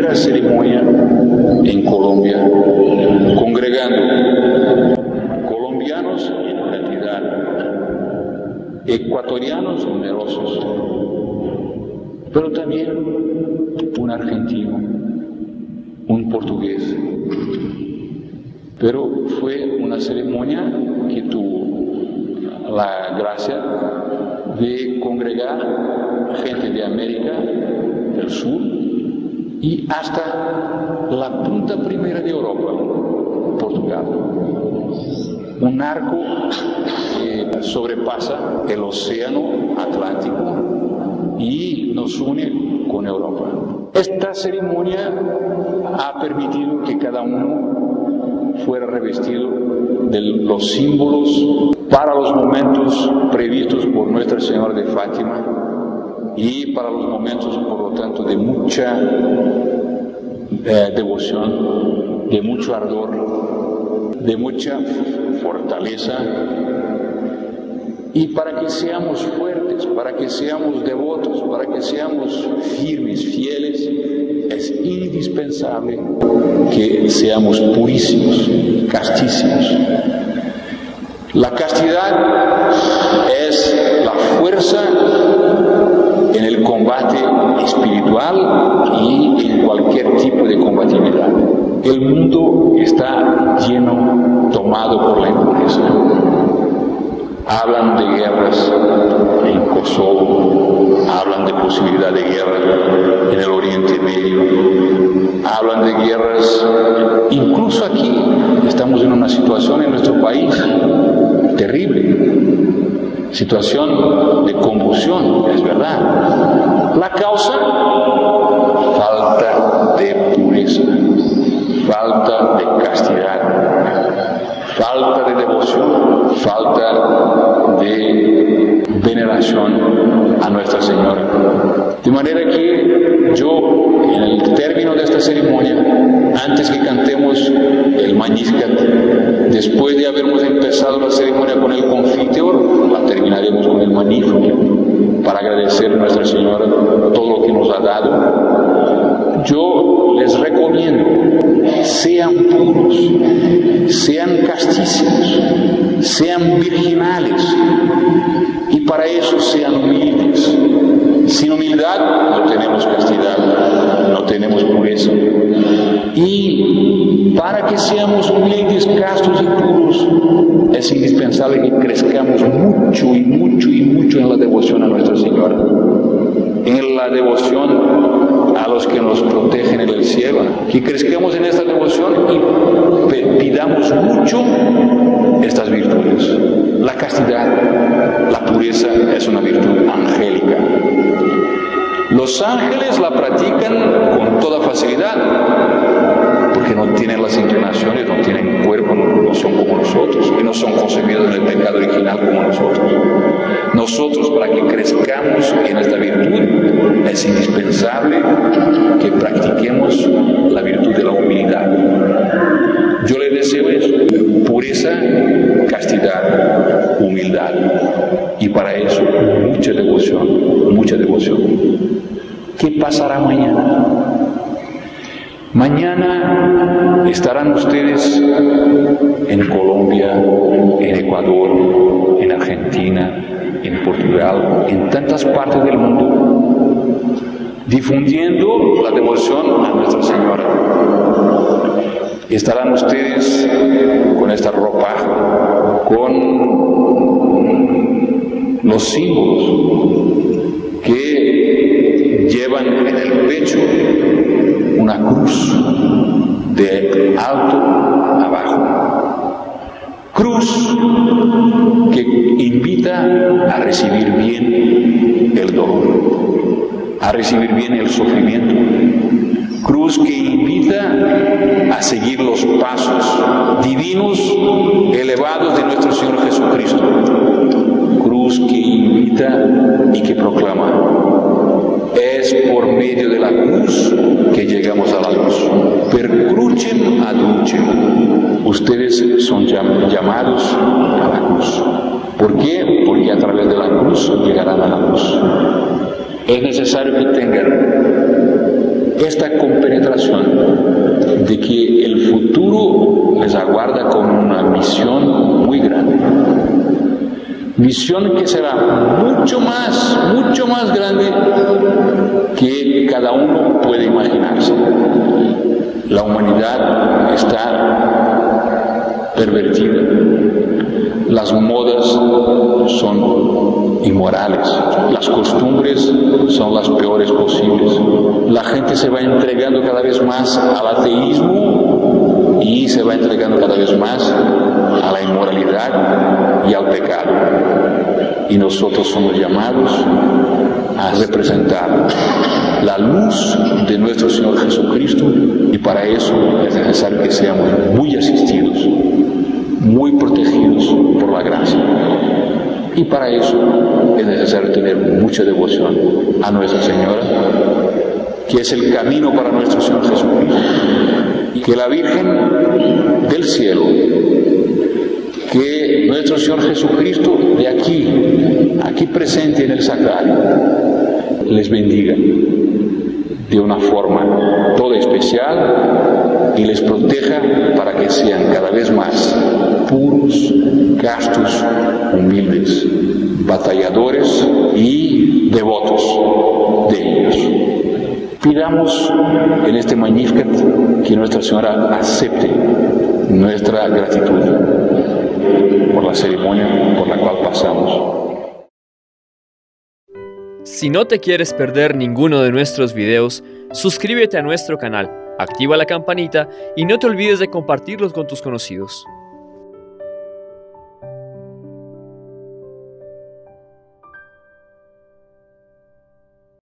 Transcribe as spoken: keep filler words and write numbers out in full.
primera ceremonia en Colombia, congregando colombianos en cantidad, ecuatorianos numerosos, pero también un argentino, un portugués. Pero fue una ceremonia que tuvo la gracia de congregar gente de América del Sur y hasta la punta primera de Europa, Portugal. Un arco que sobrepasa el océano Atlántico y nos une con Europa. Esta ceremonia ha permitido que cada uno fuera revestido de los símbolos para los momentos previstos por Nuestra Señora de Fátima y para los momentos, por lo tanto, de mucha eh, devoción, de mucho ardor, de mucha fortaleza, y para que seamos fuertes, para que seamos devotos, para que seamos firmes, fieles, es indispensable que seamos purísimos, castísimos. La castidad es la fuerza en el combate espiritual y en cualquier tipo de combatividad. El mundo está lleno, tomado por la impureza. Hablan de guerras en Kosovo, hablan de posibilidad de guerra en el Oriente Medio, hablan de guerras, incluso aquí estamos en una situación en nuestro país terrible, situación de convulsión, es verdad. La causa, falta de pureza, falta de castidad, falta de devoción, falta de veneración a Nuestra Señora. De manera que yo, en el término de esta ceremonia, antes que cantemos el Magnificat, después de habermos empezado la ceremonia con el Confiteor, la terminaremos con el Magnificat, para agradecer a Nuestra Señora todo lo que nos ha dado. Yo les recomiendo, sean puros, sean castísimos, sean virginales, y para eso sean humildes. Sin humildad no tenemos castidad, no tenemos pureza. Y para que seamos humildes, castos y puros, es indispensable que crezcamos mucho y mucho y mucho en la devoción a Nuestra Señora, en la devoción a los que nos protegen en el cielo, que crezcamos en esta devoción y pidamos mucho estas virtudes. La castidad, la pureza, es una virtud angélica. Los ángeles la practican con toda facilidad, porque no tienen las inclinaciones, no tienen cuerpo, no, no son como nosotros, y no son concebidos en el pecado original como nosotros. Nosotros, para que crezcamos en esta virtud, es indispensable que practiquemos la virtud de la humildad. Yo les deseo eso: pureza, castidad, humildad, y para eso mucha devoción, mucha devoción. ¿Qué pasará mañana? Mañana estarán ustedes en Colombia, en Ecuador, en Argentina, en Portugal, en tantas partes del mundo, difundiendo la devoción a Nuestra Señora. Estarán ustedes con esta ropa, con los símbolos que llevan en el pecho, una cruz de alto abajo. Cruz que invita a recibir bien el dolor, a recibir bien el sufrimiento. Cruz que invita a seguir los pasos divinos elevados de nuestro Señor Jesucristo. Cruz que invita y que proclama: es por medio de la cruz que llegamos a la luz. Per crucem ad lucem. Ustedes son llamados a la cruz. ¿Por qué? Porque a través de la cruz llegarán a la luz. Es necesario que tengan esta compenetración de que el futuro les aguarda con una misión muy grande. Misión que será mucho más, mucho más grande que cada uno puede imaginarse. La humanidad está pervertida. Las modas son inmorales. Las costumbres son las peores posibles. La gente se va entregando cada vez más al ateísmo y se va entregando cada vez más a la inmoralidad y al pecado. Y nosotros somos llamados a representar la luz de nuestro Señor Jesucristo, y para eso es necesario que seamos muy asistidos, muy protegidos por la gracia, y para eso es necesario tener mucha devoción a Nuestra Señora, que es el camino para nuestro Señor Jesucristo. Y que la Virgen del Cielo, que nuestro Señor Jesucristo de aquí, aquí presente en el Sagrario, les bendiga de una forma toda especial y les proteja para que sean cada vez más puros, castos, humildes, batalladores y devotos de ellos. Pidamos en este Magnificat que Nuestra Señora acepte nuestra gratitud por la ceremonia por la cual pasamos. Si no te quieres perder ninguno de nuestros videos, suscríbete a nuestro canal, activa la campanita y no te olvides de compartirlos con tus conocidos.